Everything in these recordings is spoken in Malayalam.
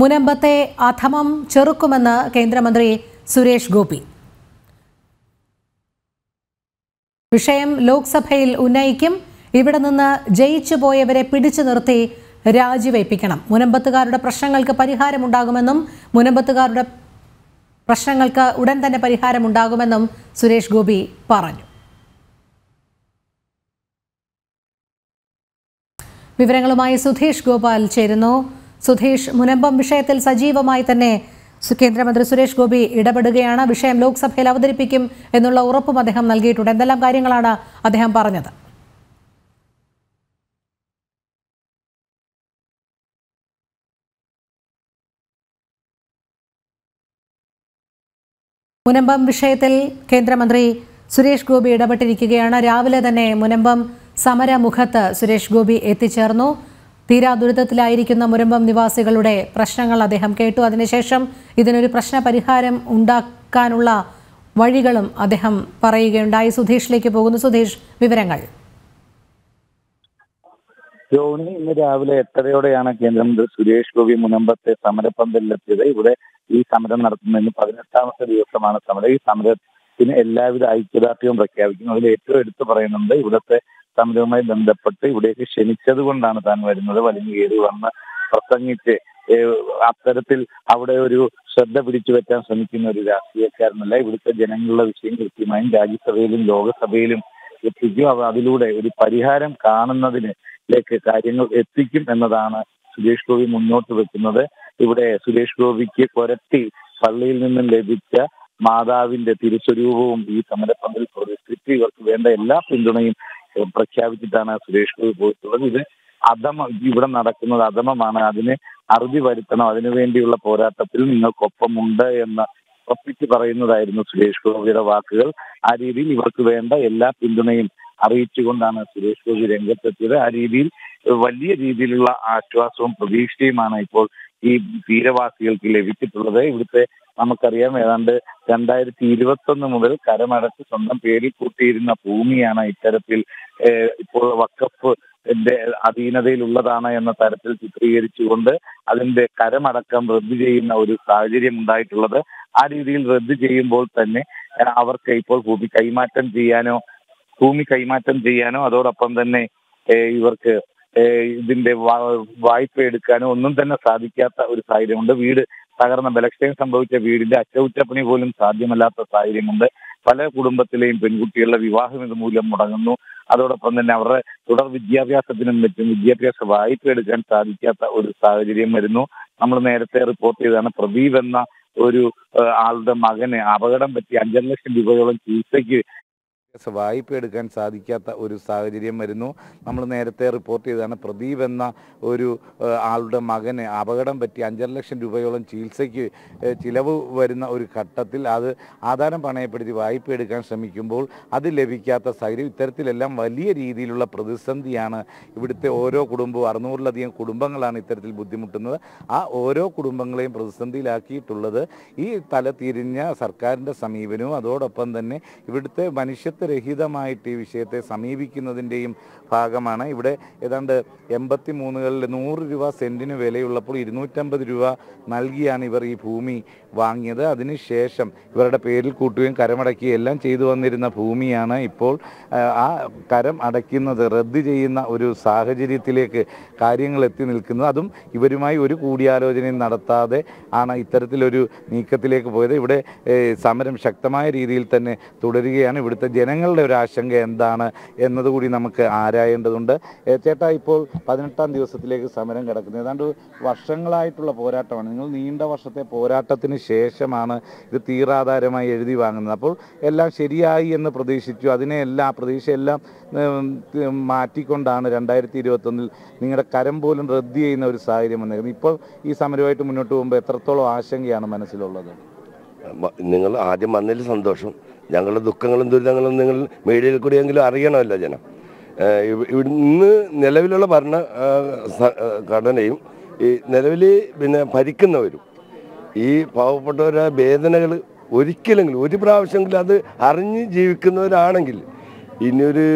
മുനമ്പത്തെ അധമം ചെറുക്കുമെന്ന് കേന്ദ്രമന്ത്രി സുരേഷ് ഗോപി. വിഷയം ലോക്സഭയിൽ ഉന്നയിക്കും. ഇവിടെ നിന്ന് ജയിച്ചു പോയവരെ പിടിച്ചു നിർത്തി രാജിവയ്പ്പിക്കണം. മുനമ്പത്തുകാരുടെ പ്രശ്നങ്ങൾക്ക് പരിഹാരമുണ്ടാകുമെന്നും ഉടൻ തന്നെ പരിഹാരമുണ്ടാകുമെന്നും സുരേഷ് ഗോപി പറഞ്ഞു. വിവരങ്ങളുമായി സുധീഷ് ഗോപാൽ ചേരുന്നു. സുധീഷ്, മുനമ്പം വിഷയത്തിൽ സജീവമായി തന്നെ കേന്ദ്രമന്ത്രി സുരേഷ് ഗോപി ഇടപെടുകയാണ്. വിഷയം ലോക്സഭയിൽ അവതരിപ്പിക്കും എന്നുള്ള ഉറപ്പും അദ്ദേഹം നൽകിയിട്ടുണ്ട്. എന്തെല്ലാം കാര്യങ്ങളാണ് അദ്ദേഹം പറഞ്ഞത്? മുനമ്പം വിഷയത്തിൽ കേന്ദ്രമന്ത്രി സുരേഷ് ഗോപി ഇടപെട്ടിരിക്കുകയാണ്. രാവിലെ തന്നെ മുനമ്പം സമരമുഖത്ത് സുരേഷ് ഗോപി എത്തിച്ചേർന്നു. തീരാ ദുരിതത്തിലായിരിക്കുന്ന മുനമ്പം നിവാസികളുടെ പ്രശ്നങ്ങൾ അദ്ദേഹം കേട്ടു. അതിനുശേഷം ഇതിനൊരു പ്രശ്ന പരിഹാരം ഉണ്ടാക്കാനുള്ള വഴികളും അദ്ദേഹം പറയുകയുണ്ടായി. സുധീഷിലേക്ക് പോകുന്നു. സുധീഷ്, വിവരങ്ങൾ. ഇന്ന് രാവിലെ 8:30 കേന്ദ്രമന്ത്രി സുരേഷ് ഗോപി മുനമ്പത്തെ സമരപ്പന്തലിലെത്തിയത്. ഇവിടെ ഈ സമരം നടത്തുന്നതിന് 18ാമത്തെ ദിവസമാണ് സമരം. ഈ സമരത്തിന് എല്ലാവിധ ഐക്യദാർഢ്യവും പ്രഖ്യാപിക്കുന്നു. അതിൽ ഏറ്റവും എടുത്തു പറയുന്നുണ്ട്, ഇവിടുത്തെ സമരവുമായി ബന്ധപ്പെട്ട് ഇവിടേക്ക് ക്ഷണിച്ചത് കൊണ്ടാണ് താൻ വരുന്നത്. വലിഞ്ഞു കയറി വന്ന് പ്രസംഗിച്ച് അത്തരത്തിൽ അവിടെ ഒരു ശ്രദ്ധ പിടിച്ചു പറ്റാൻ ശ്രമിക്കുന്ന ഒരു രാഷ്ട്രീയക്കാരനല്ല. ഇവിടുത്തെ ജനങ്ങളുടെ വിഷയം കൃത്യമായും രാജ്യസഭയിലും ലോകസഭയിലും എത്തിക്കും. അതിലൂടെ ഒരു പരിഹാരം കാണുന്നതിലേക്ക് കാര്യങ്ങൾ എത്തിക്കും എന്നതാണ് സുരേഷ് ഗോപി മുന്നോട്ട് വെക്കുന്നത്. ഇവിടെ സുരേഷ് ഗോപിക്ക് കൊരട്ടി പള്ളിയിൽ നിന്നും ലഭിച്ച മാതാവിന്റെ തിരുസ്വരൂപവും ഈ സമരപ്പന്തൽ പ്രതിഷ്ഠിച്ച് ഇവർക്ക് വേണ്ട എല്ലാ പിന്തുണയും പ്രഖ്യാപിച്ചിട്ടാണ് സുരേഷ് ഗോപി പോയിട്ടുള്ളത്. ഇത് അധമം, ഇവിടെ നടക്കുന്നത് അധമമാണ്. അതിന് അറുതി വരുത്തണം, അതിനുവേണ്ടിയുള്ള പോരാട്ടത്തിൽ നിങ്ങൾക്കൊപ്പമുണ്ട് എന്ന് ഉറപ്പിച്ച് പറയുന്നതായിരുന്നു സുരേഷ് ഗോപിയുടെ വാക്കുകൾ. ആ രീതിയിൽ ഇവർക്ക് വേണ്ട എല്ലാ പിന്തുണയും അറിയിച്ചുകൊണ്ടാണ് സുരേഷ് ഗോപി രംഗത്തെത്തിയത്. ആ രീതിയിൽ വലിയ രീതിയിലുള്ള ആശ്വാസവും പ്രതീക്ഷയുമാണ് ഇപ്പോൾ ഈ തീരവാസികൾക്ക് ലഭിച്ചിട്ടുള്ളത്. ഇവിടുത്തെ നമുക്കറിയാം, ഏതാണ്ട് 2021 മുതൽ കരമടച്ച് സ്വന്തം പേരിൽ കൂട്ടിയിരുന്ന ഭൂമിയാണ് ഇത്തരത്തിൽ ഇപ്പോൾ വഖഫ് അധീനതയിലുള്ളതാണ് എന്ന തരത്തിൽ ചിത്രീകരിച്ചുകൊണ്ട് അതിന്റെ കരമടക്കം റദ്ദ് ചെയ്യുന്ന ഒരു സാഹചര്യം ഉണ്ടായിട്ടുള്ളത്. ആ രീതിയിൽ റദ്ദ് ചെയ്യുമ്പോൾ തന്നെ അവർക്ക് ഇപ്പോൾ ഭൂമി കൈമാറ്റം ചെയ്യാനോ അതോടൊപ്പം തന്നെ ഇവർക്ക് ഇതിന്റെ വായ്പ എടുക്കാനോ ഒന്നും തന്നെ സാധിക്കാത്ത ഒരു സാഹചര്യമുണ്ട്. വീട് തകർന്ന, ബലക്ഷയം സംഭവിച്ച വീടിന്റെ അറ്റകുറ്റപ്പണി പോലും സാധ്യമല്ലാത്ത സാഹചര്യമുണ്ട്. പല കുടുംബത്തിലെയും പെൺകുട്ടികളുടെ വിവാഹം ഇതുമൂലം മുടങ്ങുന്നു. അതോടൊപ്പം തന്നെ അവരുടെ തുടർ വിദ്യാഭ്യാസത്തിനും മറ്റും വിദ്യാഭ്യാസ വായ്പ എടുക്കാൻ സാധിക്കാത്ത ഒരു സാഹചര്യം വരുന്നു. നമ്മൾ നേരത്തെ റിപ്പോർട്ട് ചെയ്താണ്, പ്രദീപ് എന്ന ഒരു ആളുടെ മകന് അപകടം പറ്റി 5,00,000 രൂപയോളം ചികിത്സയ്ക്ക് വായ്പ എടുക്കാൻ സാധിക്കാത്ത ഒരു സാഹചര്യം വരുന്നു. നമ്മൾ നേരത്തെ റിപ്പോർട്ട് ചെയ്തതാണ്, പ്രദീപ് എന്ന ഒരു ആളുടെ മകന് അപകടം പറ്റി 5,00,000 രൂപയോളം ചികിത്സയ്ക്ക് ചിലവ് വരുന്ന ഒരു ഘട്ടത്തിൽ അത് ആധാരം പണയപ്പെടുത്തി വായ്പ എടുക്കാൻ ശ്രമിക്കുമ്പോൾ അത് ലഭിക്കാത്ത സാഹചര്യം. ഇത്തരത്തിലെല്ലാം വലിയ രീതിയിലുള്ള പ്രതിസന്ധിയാണ് ഇവിടുത്തെ ഓരോ കുടുംബവും. 600-ലധികം കുടുംബങ്ങളാണ് ഇത്തരത്തിൽ ബുദ്ധിമുട്ടുന്നത്. ആ ഓരോ കുടുംബങ്ങളെയും പ്രതിസന്ധിയിലാക്കിയിട്ടുള്ളത് ഈ തലതിരിഞ്ഞ സർക്കാരിൻ്റെ സമീപനവും അതോടൊപ്പം തന്നെ ഇവിടുത്തെ മനുഷ്യത്വ രഹിതമായിട്ട് ഈ വിഷയത്തെ സമീപിക്കുന്നതിൻ്റെയും ഭാഗമാണ്. ഇവിടെ ഏതാണ്ട് 83 100 രൂപ സെന്റിന് വിലയുള്ളപ്പോൾ 250 രൂപ നൽകിയാണ് ഇവർ ഈ ഭൂമി വാങ്ങിയത്. അതിനുശേഷം ഇവരുടെ പേരിൽ കൂട്ടുകയും കരമടക്കുകയും എല്ലാം ചെയ്തു വന്നിരുന്ന ഭൂമിയാണ് ഇപ്പോൾ ആ കരം അടയ്ക്കുന്നത് റദ്ദ് ചെയ്യുന്ന ഒരു സാഹചര്യത്തിലേക്ക് കാര്യങ്ങൾ എത്തി നിൽക്കുന്നത്. അതും ഇവരുമായി ഒരു കൂടിയാലോചനയും നടത്താതെ ആണ് ഇത്തരത്തിലൊരു നീക്കത്തിലേക്ക് പോയത്. ഇവിടെ സമരം ശക്തമായ രീതിയിൽ തന്നെ തുടരുകയാണ്. ഇവിടുത്തെ ജനങ്ങളുടെ ഒരു ആശങ്ക എന്താണ് എന്നതുകൂടി നമുക്ക് ആരായേണ്ടതുണ്ട്. ചേട്ടാ, ഇപ്പോൾ 18ാം ദിവസത്തിലേക്ക് സമരം കിടക്കുന്നത്. ഏതാണ്ട് വർഷങ്ങളായിട്ടുള്ള പോരാട്ടമാണ്. നിങ്ങൾ നീണ്ട വർഷത്തെ പോരാട്ടത്തിന് ശേഷമാണ് ഇത് തീരാധാരമായി എഴുതി വാങ്ങുന്നത്. അപ്പോൾ എല്ലാം ശരിയായി എന്ന് പ്രതീക്ഷിച്ചു, അതിനെല്ലാം പ്രതീക്ഷയെല്ലാം മാറ്റിക്കൊണ്ടാണ് 2021-ൽ നിങ്ങളുടെ കരം പോലും റദ്ദ് ചെയ്യുന്ന ഒരു സാഹചര്യം വന്നിരുന്നത്. ഇപ്പോൾ ഈ സമരവുമായിട്ട് മുന്നോട്ട് പോകുമ്പോൾ എത്രത്തോളം ആശങ്കയാണ് മനസ്സിലുള്ളത്? നിങ്ങൾ ആദ്യം വന്നതിൽ സന്തോഷം. ഞങ്ങളുടെ ദുഃഖങ്ങളും ദുരിതങ്ങളും നിങ്ങൾ മീഡിയയിൽ കൂടിയെങ്കിലും അറിയണമല്ലോ ജനം. ഇന്ന് നിലവിലുള്ള ഭരണ ഘടനയും ഈ നിലവിൽ പിന്നെ ഭരിക്കുന്നവരും ഈ പാവപ്പെട്ടവരുടെ വേദനകൾ ഒരിക്കലെങ്കിലും ഒരു പ്രാവശ്യമെങ്കിലും അത് അറിഞ്ഞ് ജീവിക്കുന്നവരാണെങ്കിൽ ഇനിയൊരു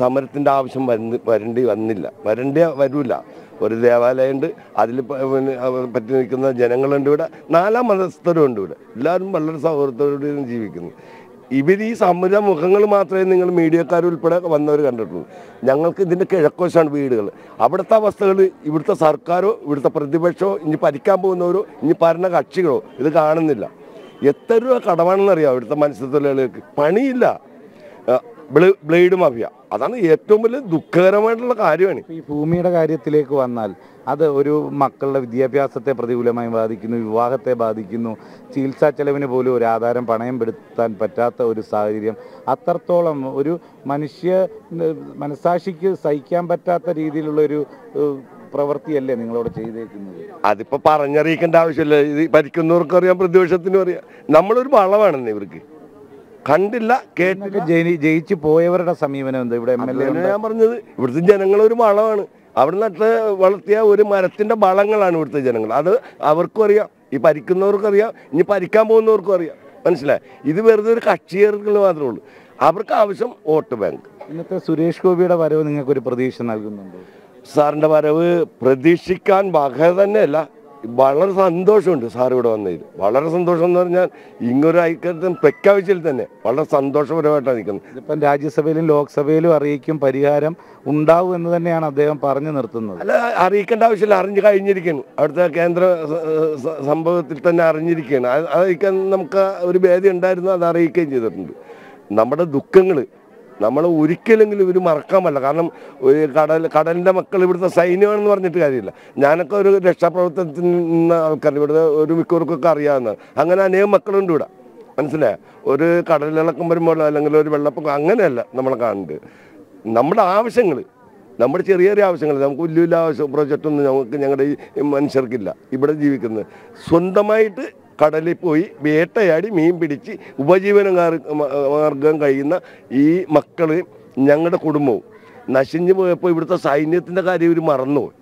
സമരത്തിൻ്റെ ആവശ്യം വരേണ്ടി വരില്ല. ഒരു ദേവാലയമുണ്ട്, അതിൽ പറ്റി നിൽക്കുന്ന ജനങ്ങളുണ്ട് ഇവിടെ, നാലാം മതസ്ഥരുണ്ട് ഇവിടെ, എല്ലാവരും വളരെ സൗഹൃദത്തോടെയും ജീവിക്കുന്നു. ഇവർ ഈ സമുദ്ര മുഖങ്ങൾ മാത്രമേ നിങ്ങൾ മീഡിയക്കാരുൾപ്പെടെ വന്നവർ കണ്ടിട്ടുള്ളൂ. ഞങ്ങൾക്ക് ഇതിൻ്റെ കിഴക്കോശാണ് വീടുകൾ. അവിടുത്തെ അവസ്ഥകൾ ഇവിടുത്തെ സർക്കാരോ ഇവിടുത്തെ പ്രതിപക്ഷമോ ഇനി ഭരിക്കാൻ പോകുന്നവരോ ഇനി ഭരണകക്ഷികളോ ഇത് കാണുന്നില്ല. എത്ര രൂപ കടമാണെന്നറിയാം ഇവിടുത്തെ മത്സ്യത്തൊഴിലാളികൾക്ക്. പണിയില്ല, ബ്ലേഡ് മാഫിയ, അതാണ് ഏറ്റവും വലിയ ദുഃഖകരമായിട്ടുള്ള കാര്യമാണ്. ഈ ഭൂമിയുടെ കാര്യത്തിലേക്ക് വന്നാൽ അത് ഒരു മക്കളുടെ വിദ്യാഭ്യാസത്തെ പ്രതികൂലമായി ബാധിക്കുന്നു, വിവാഹത്തെ ബാധിക്കുന്നു, ചികിത്സാ ചെലവിന് പോലും ഒരു ആധാരം പണയം പെടുത്താൻ പറ്റാത്ത ഒരു സാഹചര്യം. അത്രത്തോളം ഒരു മനുഷ്യ മനസാക്ഷിക്ക് സഹിക്കാൻ പറ്റാത്ത രീതിയിലുള്ളൊരു പ്രവൃത്തിയല്ലേ നിങ്ങളോട് ചെയ്തേക്കുന്നത്. അതിപ്പോൾ പറഞ്ഞറിയിക്കേണ്ട ആവശ്യമില്ല, ഇത് ഭരിക്കുന്നവർക്കറിയാം, പ്രതിപക്ഷത്തിനും അറിയാം. നമ്മളൊരു വളമാണെന്ന് ഇവർക്ക് കണ്ടില്ല കേട്ടില്ല. ജയിച്ചു പോയവരുടെ സമീപനം എന്താ? ഇവിടെ ഞാൻ പറഞ്ഞത് ഇവിടുത്തെ ജനങ്ങളൊരു വളമാണ്. അവിടെ നട്ട് വളർത്തിയ ഒരു മരത്തിൻ്റെ വളങ്ങളാണ് ഇവിടുത്തെ ജനങ്ങൾ. അത് അവർക്കും അറിയാം, ഈ ഭരിക്കുന്നവർക്കറിയാം, ഇനി ഭരിക്കാൻ പോകുന്നവർക്കും അറിയാം. മനസ്സിലായി? ഇത് വെറുതെ ഒരു കക്ഷികൾക്ക് മാത്രമേ ഉള്ളൂ. അവർക്ക് ആവശ്യം വോട്ട് ബാങ്ക്. ഇന്നത്തെ സുരേഷ് ഗോപിയുടെ വരവ് നിങ്ങൾക്കൊരു പ്രതീക്ഷ നൽകുന്നുണ്ടോ? സാറിൻ്റെ വരവ് പ്രതീക്ഷിക്കാൻ വക തന്നെയല്ല, വളരെ സന്തോഷമുണ്ട്. സാർ ഇവിടെ വന്നതിൽ വളരെ സന്തോഷം എന്ന് പറഞ്ഞാൽ ഇങ്ങനൊരു ഐക്യത്തെ പ്രഖ്യാപിച്ചതിൽ തന്നെ വളരെ സന്തോഷപരമായിട്ടാണ് നിൽക്കുന്നത്. ഇതിപ്പം രാജ്യസഭയിലും ലോക്സഭയിലും അറിയിക്കും, പരിഹാരം ഉണ്ടാവും എന്ന് തന്നെയാണ് അദ്ദേഹം പറഞ്ഞു നിർത്തുന്നത്. അല്ല, അറിയിക്കേണ്ട ആവശ്യമില്ല, അറിഞ്ഞു കഴിഞ്ഞിരിക്കുന്നു. അവിടുത്തെ കേന്ദ്ര സംഭവത്തിൽ തന്നെ അറിഞ്ഞിരിക്കുകയാണ്. അറിയിക്കാൻ നമുക്ക് ഒരു ഭേദം ഉണ്ടായിരുന്നു, അത് അറിയിക്കുകയും ചെയ്തിട്ടുണ്ട്. നമ്മുടെ ദുഃഖങ്ങൾ നമ്മൾ ഒരിക്കലെങ്കിലും ഇവർ മറക്കാൻ പറ്റില്ല. കാരണം ഒരു കടലിൻ്റെ മക്കൾ ഇവിടുത്തെ സൈന്യമാണെന്ന് പറഞ്ഞിട്ട് കാര്യമില്ല. ഞാനൊക്കെ ഒരു രക്ഷാപ്രവർത്തനത്തിൽ നിന്ന ആൾക്കാർ, ഇവിടുത്തെ ഒരു മിക്കവർക്കൊക്കെ അറിയാവുന്ന അങ്ങനെ അനേകം മക്കളുണ്ട് ഇവിടെ. മനസ്സിലായോ? ഒരു കടലിളക്കം വരുമ്പോൾ അല്ലെങ്കിൽ ഒരു വെള്ളപ്പൊക്കം അങ്ങനെയല്ല നമ്മളെ കാണുന്നത്. നമ്മുടെ ആവശ്യങ്ങൾ, നമ്മുടെ ചെറിയ ചെറിയ ആവശ്യങ്ങൾ, നമുക്ക് വലിയ വലിയ ആവശ്യം പ്രോജക്റ്റൊന്നും നമുക്ക് ഞങ്ങളുടെ ഈ മനുഷ്യർക്കില്ല. ഇവിടെ ജീവിക്കുന്നത് സ്വന്തമായിട്ട് കടലിൽ പോയി വേട്ടയാടി മീൻ പിടിച്ച് ഉപജീവന മാർഗം കഴിയുന്ന ഈ മക്കളെയും ഞങ്ങളുടെ കുടുംബവും നശിഞ്ഞു പോയപ്പോൾ ഇവിടുത്തെ സൈന്യത്തിൻ്റെ കാര്യം ഇവർ മറന്നുപോയി.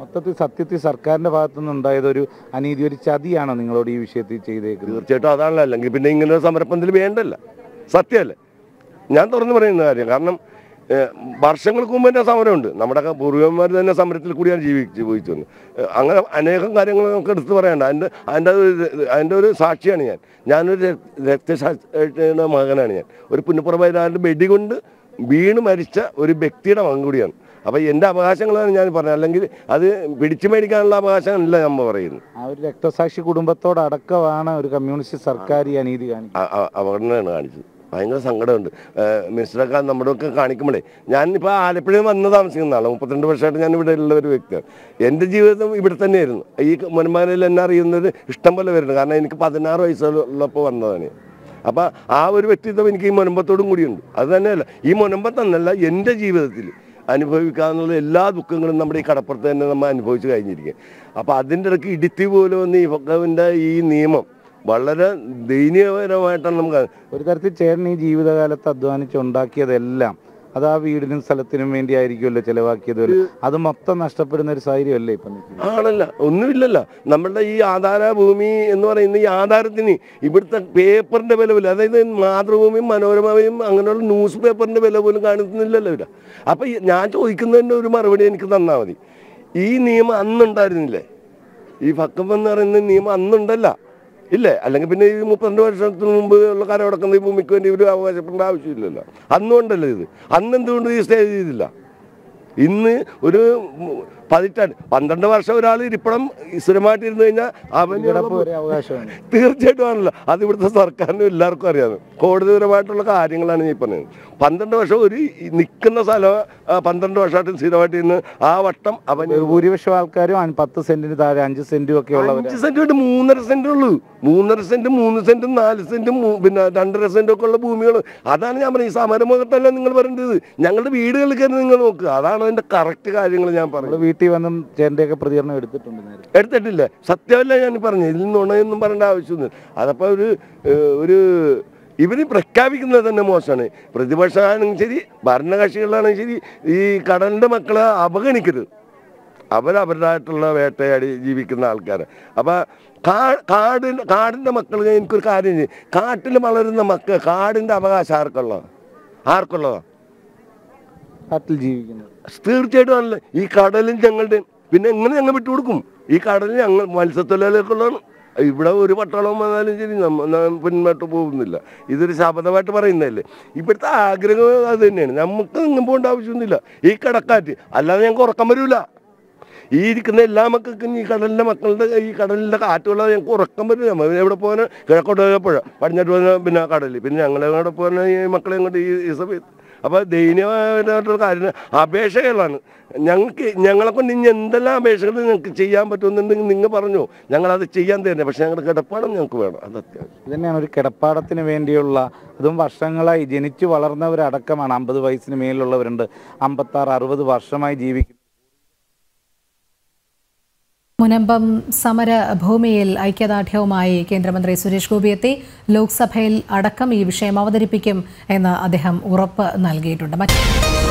മൊത്തത്തിൽ സത്യത്തിൽ സർക്കാരിൻ്റെ ഭാഗത്തു നിന്നുണ്ടായതൊരു അനീതി, ഒരു ചതിയാണോ നിങ്ങളോട് ഈ വിഷയത്തിൽ ചെയ്തേക്കുന്നത്? തീർച്ചയായിട്ടും അതാണല്ലോ, അല്ലെങ്കിൽ പിന്നെ ഇങ്ങനെ ഒരു സമരപ്പന്തൽ വേണ്ടല്ല. സത്യമല്ലേ ഞാൻ തുറന്നു പറയുന്ന കാര്യം? കാരണം വർഷങ്ങൾക്ക് മുമ്പ് തന്നെ സമരമുണ്ട്, നമ്മുടെ പൂർവ്വന്മാർ തന്നെ സമരത്തിൽ കൂടിയാണ് ജീവിച്ചു വന്നു. അങ്ങനെ അനേകം കാര്യങ്ങൾ നമുക്ക് എടുത്തു പറയണ്ട. അതിൻ്റെ ഒരു സാക്ഷിയാണ് ഞാൻ. ഞാനൊരു രക്തസാക്ഷിയുടെ മകനാണ്. ഞാൻ ഒരു പുന്നപ്പുറ വയലാറിൻ്റെ വെടി കൊണ്ട് വീണ് മരിച്ച ഒരു വ്യക്തിയുടെ മകൻ കൂടിയാണ്. അപ്പോൾ എൻ്റെ അവകാശങ്ങളാണ് ഞാൻ പറഞ്ഞത്, അല്ലെങ്കിൽ അത് പിടിച്ചു മേടിക്കാനുള്ള അവകാശമല്ല നമ്മൾ പറയുന്നത്. ആ ഒരു രക്തസാക്ഷി കുടുംബത്തോടക്കമാണ് ഒരു കമ്മ്യൂണിസ്റ്റ് സർക്കാർ ഈ അനീതി അവിടെയാണ് കാണിച്ചത്. ഭയങ്കര സങ്കടമുണ്ട്. മിസ്റ്ററൊക്കെ നമ്മുടെയൊക്കെ കാണിക്കുമ്പോഴേ, ഞാനിപ്പോൾ ആലപ്പുഴയിൽ വന്ന് താമസിക്കുന്ന ആളാണ്, 32 വർഷമായിട്ട് ഞാൻ ഇവിടെ ഉള്ള ഒരു വ്യക്തിയാണ്. എൻ്റെ ജീവിതം ഇവിടെ തന്നെയായിരുന്നു. ഈ മുൻമാനയിൽ എന്നെ അറിയുന്നവർ ഇഷ്ടം പോലെ വരുന്നുണ്ട്. കാരണം എനിക്ക് 16 വയസ്സുള്ളപ്പോൾ വന്നതാണ്. അപ്പോൾ ആ ഒരു വ്യക്തിത്വം എനിക്ക് ഈ മുനമ്പത്തോടും കൂടിയുണ്ട്. അത് തന്നെയല്ല, ഈ മുനമ്പത്തെന്നല്ല, എൻ്റെ ജീവിതത്തിൽ അനുഭവിക്കാവുന്ന എല്ലാ ദുഃഖങ്ങളും നമ്മുടെ ഈ കടപ്പുറത്ത് തന്നെ നമ്മൾ അനുഭവിച്ച് കഴിഞ്ഞിരിക്കുക. അപ്പോൾ അതിൻ്റെ ഇടയ്ക്ക് ഇടുത്തി പോലെ വന്ന് ഈ ഭഗവൻ്റെ ഈ നിയമം വളരെ ദയനീയപരമായിട്ടാണ് നമുക്ക്. ഒരു തരത്തിൽ ചേട്ടൻ ഈ ജീവിതകാലത്ത് അധ്വാനിച്ചുണ്ടാക്കിയതെല്ലാം അത് ആ വീടിനും സ്ഥലത്തിനും വേണ്ടി ആയിരിക്കുമല്ലോ ചിലവാക്കിയത്. അത് മൊത്തം നഷ്ടപ്പെടുന്ന ഒരു സാഹചര്യമല്ലേ ഇപ്പം ആണല്ല? ഒന്നുമില്ലല്ലോ. നമ്മളുടെ ഈ ആധാര ഭൂമി എന്ന് പറയുന്ന ഈ ആധാരത്തിന് ഇവിടുത്തെ പേപ്പറിൻ്റെ വില പോലും, അതായത് മാതൃഭൂമിയും മനോരമയും അങ്ങനെയുള്ള ന്യൂസ് പേപ്പറിൻ്റെ വില പോലും കാണുന്നില്ലല്ലോ ഇവിടെ. അപ്പം ഞാൻ ചോദിക്കുന്നതിൻ്റെ ഒരു മറുപടി എനിക്ക് തന്നാൽ മതി. ഈ നിയമം അന്നുണ്ടായിരുന്നില്ലേ? ഈ ഭക്കം എന്ന് പറയുന്ന നിയമം അന്നുണ്ടല്ല ഇല്ലേ? അല്ലെങ്കിൽ പിന്നെ ഈ 32 വർഷത്തിന് മുമ്പ് ഉള്ള കാലം ഈ ഭൂമിക്ക് വേണ്ടി ഇവർ അവകാശപ്പെടേണ്ട ആവശ്യമില്ലല്ലോ. അന്നുകൊണ്ടല്ലോ ഇത്. അന്നെന്തുകൊണ്ട് ഈ സ്റ്റേ ചെയ്തില്ല? ഇന്ന് ഒരു പതിറ്റാണ്ട് 12 വർഷം ഒരാൾ ഇരിപ്പടം സ്ഥിരമായിട്ട് ഇരുന്ന് കഴിഞ്ഞാൽ അവൻ്റെ അവകാശമാണ്. തീർച്ചയായിട്ടും ആണല്ലോ. അത് ഇവിടുത്തെ സർക്കാരിനും എല്ലാവർക്കും അറിയാം. കോടതിപരമായിട്ടുള്ള കാര്യങ്ങളാണ് ഞാൻ പറയുന്നത്. 12 വർഷം ഒരു നിൽക്കുന്ന സ്ഥലം 12 വർഷമായിട്ട് സ്ഥിരമായിട്ട് ഇരുന്ന് ആ വട്ടം അവൻ ഭൂരിപക്ഷം ആൾക്കാരും 10 സെന്റിന് താഴെ 5 സെന്റും ഒക്കെ ഉള്ള 5 സെന്റ് 3.5 സെന്റേ ഉള്ളൂ. 3.5 സെന്റ് 3 സെന്റും 4 സെന്റും പിന്നെ 2.5 സെന്റും ഒക്കെ ഉള്ള ഭൂമികൾ. അതാണ് ഞാൻ പറഞ്ഞത്. ഈ സമരമുഖത്തല്ല നിങ്ങൾ പറയേണ്ടത്, ഞങ്ങളുടെ വീടുകളിൽ കയറി നിങ്ങൾ നോക്കുക. അതാണ് അതിൻ്റെ കറക്റ്റ് കാര്യങ്ങൾ ഞാൻ പറയുന്നത്. വീട്ടിൽ വന്നും ചേട്ടൻ്റെയൊക്കെ പ്രതികരണം എടുത്തിട്ടുണ്ട്? എടുത്തിട്ടില്ല, സത്യമല്ല ഞാൻ പറഞ്ഞത്. ഇതിൽ നുണയൊന്നും പറയേണ്ട ആവശ്യമൊന്നും. അതപ്പോൾ ഒരു ഇവർ പ്രഖ്യാപിക്കുന്നത് തന്നെ മോശമാണ്. പ്രതിപക്ഷമാണെങ്കിൽ ശരി, ഭരണകക്ഷികളാണെങ്കിൽ ശരി, ഈ കടലിൻ്റെ മക്കളെ അവഗണിക്കരുത്. അവരവരുടേതായിട്ടുള്ള വേട്ടയാടി ജീവിക്കുന്ന ആൾക്കാർ. അപ്പോൾ കാടിൻ്റെ മക്കൾ, എനിക്കൊരു കാര്യം ചെയ്യും, കാട്ടിൽ വളരുന്ന മക്കൾ, കാടിൻ്റെ അവകാശം ആർക്കുള്ളതാണ്? കാട്ടിൽ ജീവിക്കുന്നത് തീർച്ചയായിട്ടും ആണല്ലോ. ഈ കടലും ഞങ്ങളുടെ പിന്നെ എങ്ങനെ ഞങ്ങൾ വിട്ടു കൊടുക്കും ഈ കടലിൽ ഞങ്ങൾ മത്സ്യത്തൊഴിലാളികൾക്കുള്ള ഇവിടെ ഒരു പട്ടാളവും വന്നാലും ശരി പിന്നോട്ട് പോകുന്നില്ല ഇതൊരു ശാപമായിട്ട് പറയുന്നതല്ലേ ഇപ്പോഴത്തെ ആഗ്രഹം അത് തന്നെയാണ് നമുക്ക് എങ്ങും പോകേണ്ട ആവശ്യമൊന്നുമില്ല ഈ കടക്കാറ്റ് അല്ലാതെ ഞങ്ങൾക്ക് ഉറക്കം വരില്ല ഈ ഇരിക്കുന്ന എല്ലാ മക്കൾക്കും ഈ കടലിൻ്റെ മക്കളുടെ ഈ കടലിൻ്റെ കാറ്റുള്ള ഞങ്ങൾക്ക് ഉറക്കം വരില്ല എവിടെ പോകാനും കിഴക്കോട്ട് പുഴ പടിഞ്ഞാട്ട് പോകാൻ പിന്നെ കടലിൽ പിന്നെ ഞങ്ങളെ കൂടെ പോകാൻ ഈ മക്കളെ കൊണ്ട് ഈ സമയത്ത് അപ്പോൾ ദയനീയമായിട്ടുള്ള കാര്യം അപേക്ഷകളാണ് ഞങ്ങൾക്ക് ഞങ്ങളെക്കൊണ്ട് ഇനി എന്തെല്ലാം അപേക്ഷകൾ ഞങ്ങൾക്ക് ചെയ്യാൻ പറ്റുമെന്നുണ്ടെങ്കിൽ നിങ്ങൾ പറഞ്ഞു ഞങ്ങളത് ചെയ്യാൻ തരുന്നത് പക്ഷേ ഞങ്ങളുടെ കിടപ്പാടം ഞങ്ങൾക്ക് വേണം അത് അത്യാവശ്യം ഇതന്നെയാണ് ഒരു കിടപ്പാടത്തിന് വേണ്ടിയുള്ള അതും വർഷങ്ങളായി ജനിച്ചു വളർന്നവരടക്കമാണ് 50 വയസ്സിന് മേലുള്ളവരുണ്ട് 56-60 വർഷമായി ജീവിക്കുന്നത് മുനമ്പം സമര ഭൂമിയിൽ ഐക്യദാർഢ്യവുമായി കേന്ദ്രമന്ത്രി സുരേഷ് ഗോപി എത്തി ലോക്സഭയിൽ അടക്കം ഈ വിഷയം അവതരിപ്പിക്കും എന്ന് അദ്ദേഹം ഉറപ്പ് നൽകിയിട്ടുണ്ട്.